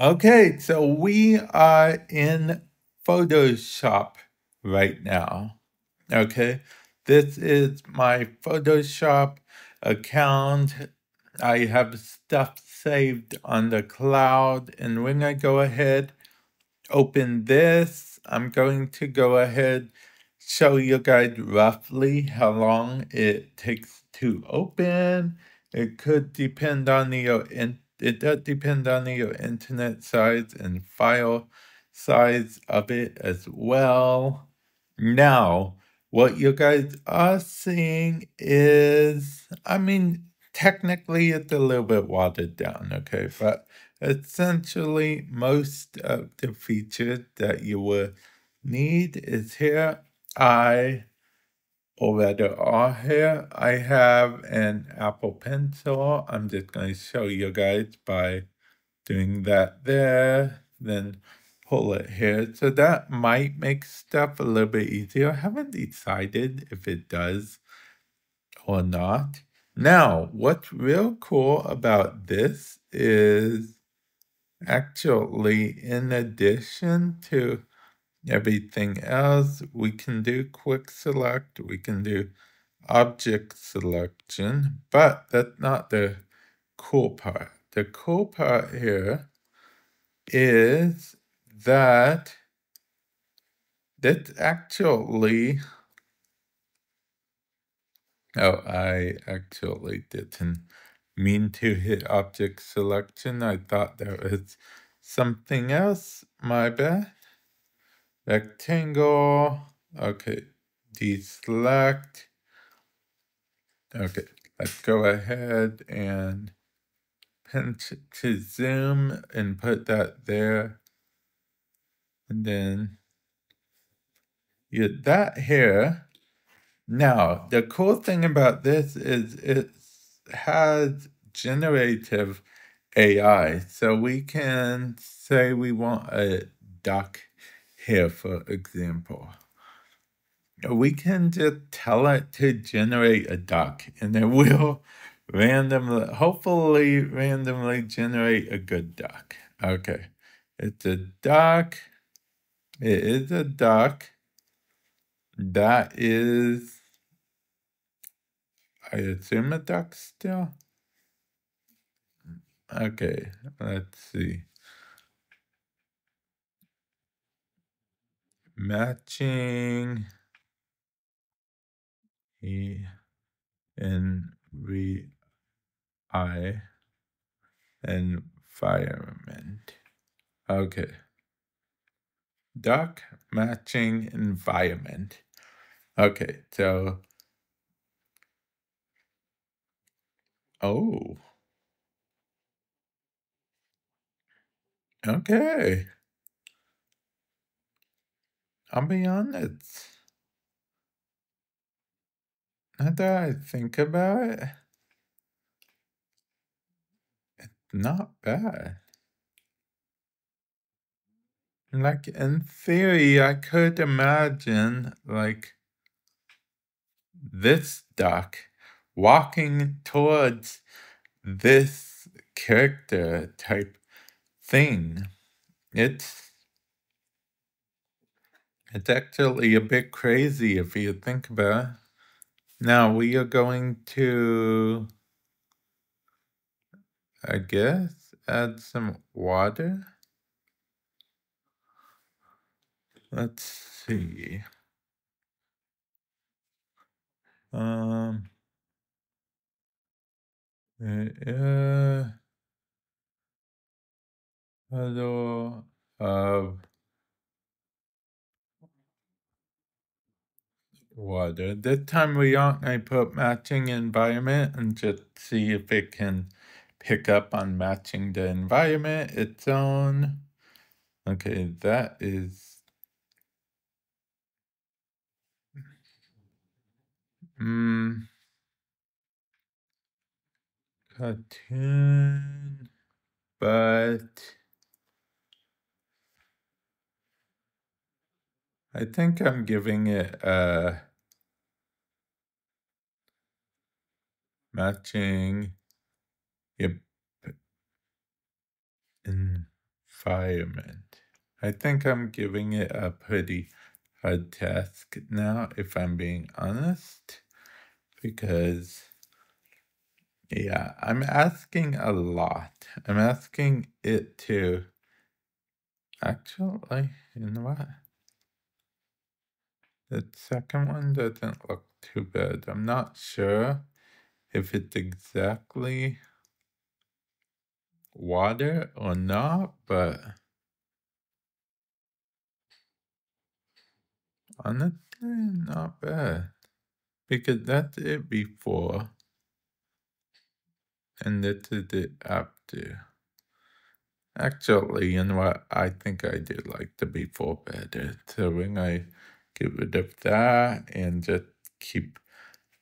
Okay, so we are in Photoshop right now. Okay, this is my Photoshop account. I have stuff saved on the cloud. And when I go ahead, open this, I'm going to go ahead, show you guys roughly how long it takes to open. It could depend on your internet size and file size of it as well. Now, what you guys are seeing is, I mean, technically it's a little bit watered down, okay? But essentially most of the features that you will need is here. I have an Apple Pencil. I'm just going to show you guys by doing that there, then pull it here. So that might make stuff a little bit easier. I haven't decided if it does or not. Now, what's real cool about this is actually, in addition to everything else, we can do quick select, we can do object selection, but that's not the cool part. The cool part here is that that's actually, oh, I actually didn't mean to hit object selection. I thought there was something else, my bad. Rectangle, okay, deselect. Okay, let's go ahead and pinch to zoom and put that there. And then get that here. Now, the cool thing about this is it has generative AI. So we can say we want a duck here, for example. We can just tell it to generate a duck, and it will randomly, hopefully randomly generate a good duck. Okay, it's a duck. It is a duck. That is, I assume, a duck still. Okay, let's see. Matching environment. Okay. Duck matching environment. Okay, so, oh. Okay. I'll be honest, now that I think about it, it's not bad. Like, in theory, I could imagine, like, this duck walking towards this character type thing. It's actually a bit crazy if you think about it. Now we are going to, I guess, add some water. Let's see. Hello. Water. This time we aren't going to put matching environment and just see if it can pick up on matching the environment its own. Okay, that is, cartoon, but I think I'm giving it a matching, yep, environment. I think I'm giving it a pretty hard task now, if I'm being honest, because yeah, I'm asking a lot. I'm asking it to actually, you know what? The second one doesn't look too bad. I'm not sure if it's exactly water or not, but honestly, not bad. Because that's it before, and this is it after. Actually, you know what? I think I did like the before better. So when I get rid of that and just keep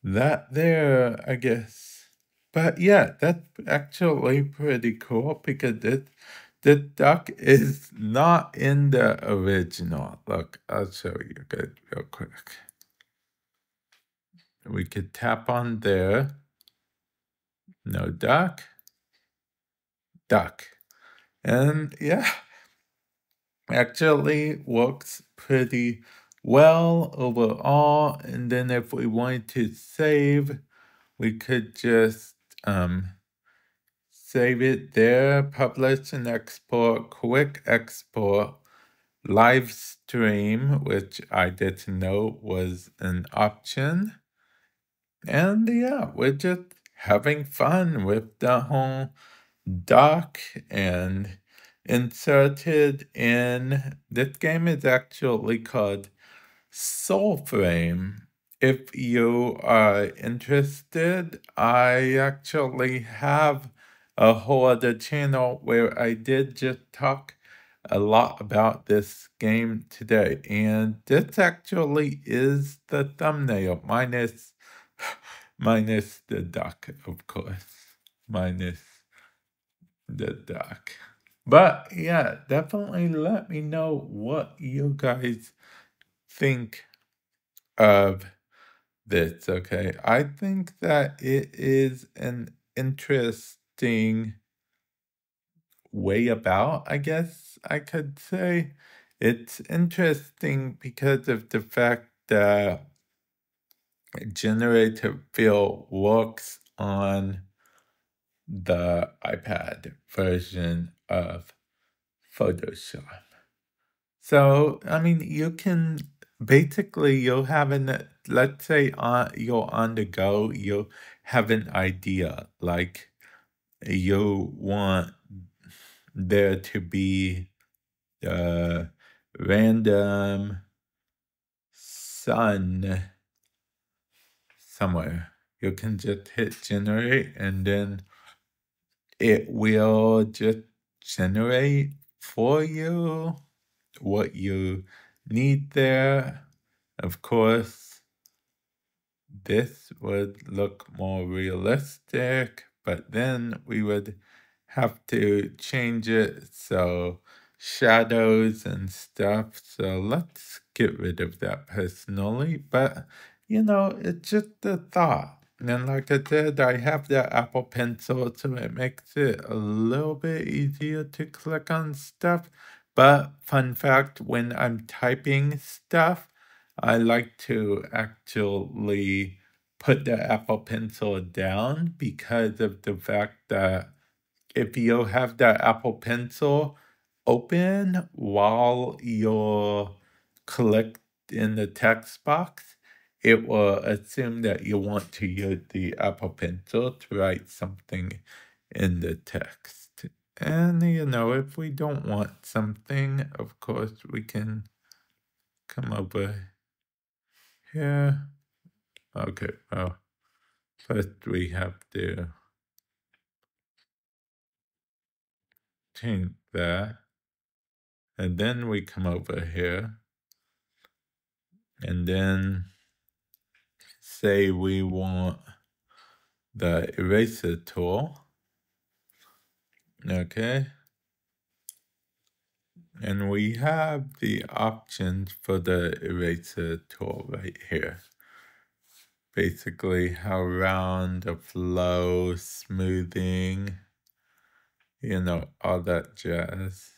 that there, I guess. But yeah, that's actually pretty cool because this duck is not in the original. Look, I'll show you guys real quick. We could tap on there. No duck. Duck. And yeah, actually works pretty well overall. And then if we wanted to save, we could just save it there, publish and export, quick export, live stream, which I didn't know was an option. And yeah, we're just having fun with the whole doc and inserted in. This game is actually called Soulframe. If you are interested, I actually have a whole other channel where I did just talk a lot about this game today. And this actually is the thumbnail, minus the duck, of course. Minus the duck. But yeah, definitely let me know what you guys think of this, okay? I think that it is an interesting way about, I guess I could say. It's interesting because of the fact that generative fill works on the iPad version of Photoshop. So, I mean, you can basically, you'll have an, let's say you're on the go, you have an idea, like you want there to be the random sun somewhere. You can just hit generate and then it will just generate for you what you need there. Of course, this would look more realistic, but then we would have to change it, so shadows and stuff. So let's get rid of that personally, but you know, it's just a thought. And like I said, I have the Apple Pencil, so it makes it a little bit easier to click on stuff. But fun fact, when I'm typing stuff, I like to actually put the Apple Pencil down because of the fact that if you have the Apple Pencil open while you're clicked in the text box, it will assume that you want to use the Apple Pencil to write something in the text. And, you know, if we don't want something, of course, we can come over here. Okay, well, first we have to change that. And then we come over here. And then say we want the eraser tool, okay? And we have the options for the eraser tool right here. Basically how round, the flow, smoothing, you know, all that jazz.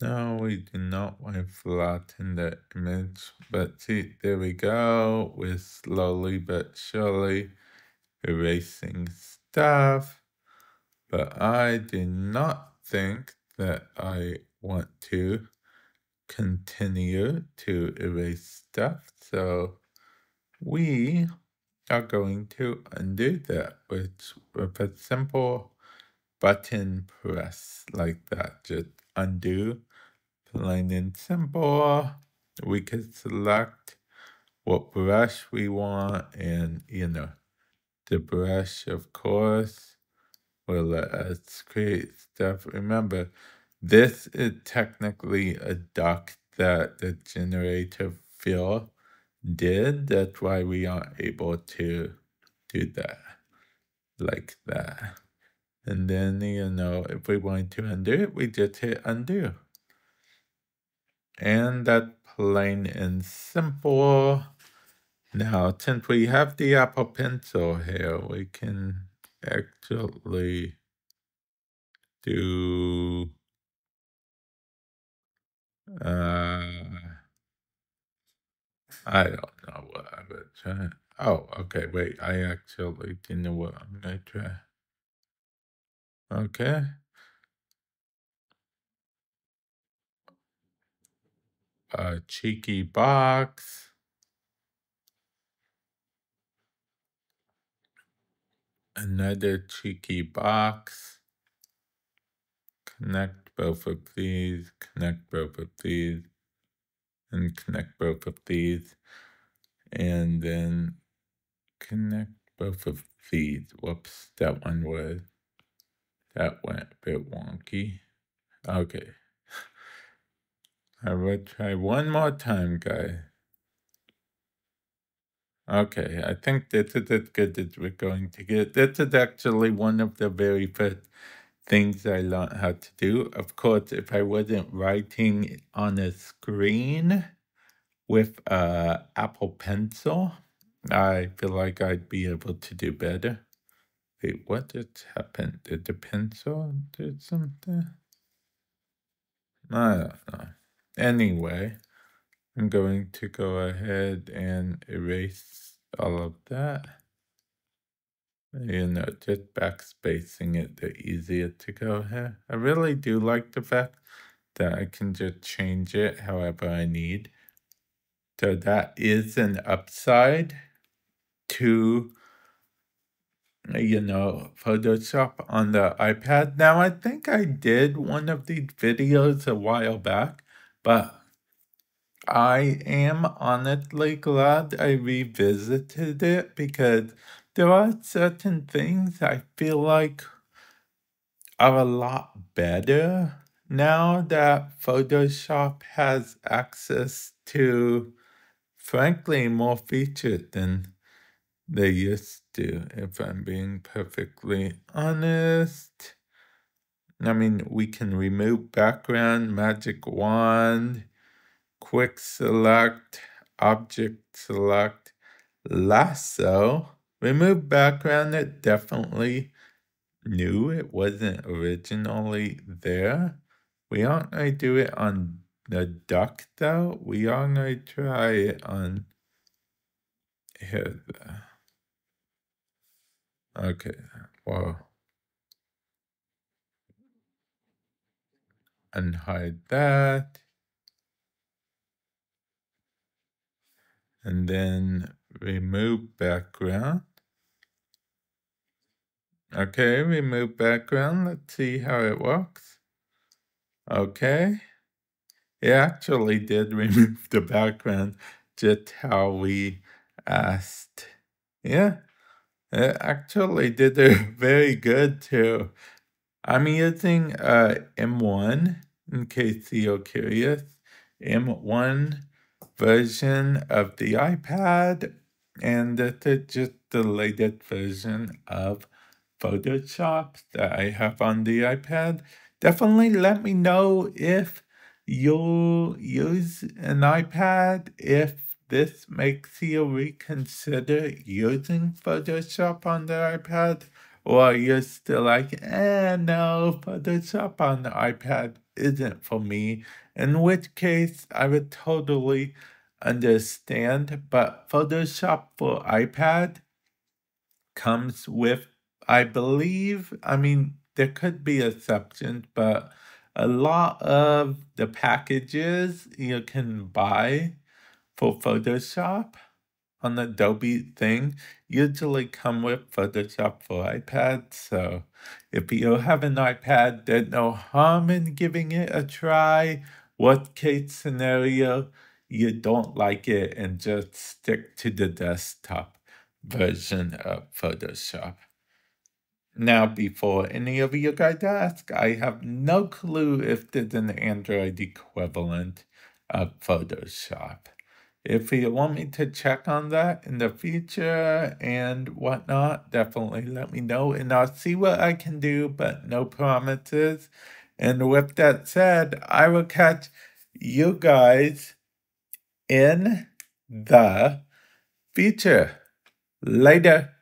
No, we do not want to flatten the image, but see, there we go. We're slowly but surely erasing stuff, but I do not think that I want to continue to erase stuff, so we are going to undo that with a simple button press like that. Just undo, plain and simple. We could select what brush we want, and you know, the brush of course will let us create stuff. Remember, this is technically a duck that the generator fill did. That's why we aren't able to do that like that. And then, you know, if we want to undo it, we just hit undo. And that's plain and simple. Now, since we have the Apple Pencil here, we can actually do... I don't know what I would try. Oh, okay, wait, I actually didn't know what I'm going to try. Okay. A cheeky box. Another cheeky box. Connect both of these, connect both of these, and connect both of these, and then connect both of these. Whoops, that went a bit wonky. Okay. I will try one more time, guys. Okay, I think this is as good as we're going to get. This is actually one of the very first things I learned how to do. Of course, if I wasn't writing on a screen with an Apple Pencil, I feel like I'd be able to do better. Wait, what just happened? Did the pencil do something? I don't know. Anyway, I'm going to go ahead and erase all of that. You know, just backspacing it, the easier to go here. I really do like the fact that I can just change it however I need. So that is an upside to, you know, Photoshop on the iPad. Now, I think I did one of these videos a while back, but I am honestly glad I revisited it because there are certain things I feel like are a lot better now that Photoshop has access to, frankly, more features than they used to, if I'm being perfectly honest. I mean, we can remove background, magic wand, quick select, object select, lasso. Remove background, it definitely new. It wasn't originally there. We aren't going to do it on the duck, though. We are going to try it on here, though. Okay, whoa. Unhide that. And then remove background. Okay, remove background. Let's see how it works. Okay. It actually did remove the background just how we asked. Yeah, it actually did a very good too. I'm using M1 in case you're curious. M1 version of the iPad, and this is just the latest version of Photoshop that I have on the iPad. Definitely let me know if you use an iPad, if this makes you reconsider using Photoshop on the iPad, Or you're still like, no, Photoshop on the iPad isn't for me, in which case I would totally understand, but Photoshop for iPad comes with, I believe, I mean, there could be exceptions, but a lot of the packages you can buy for Photoshop on the Adobe thing usually come with Photoshop for iPad. So if you have an iPad, there's no harm in giving it a try. Worst case scenario, you don't like it and just stick to the desktop version of Photoshop. Now, before any of you guys ask, I have no clue if there's an Android equivalent of Photoshop. If you want me to check on that in the future and whatnot, definitely let me know and I'll see what I can do, but no promises. And with that said, I will catch you guys in the future. Later.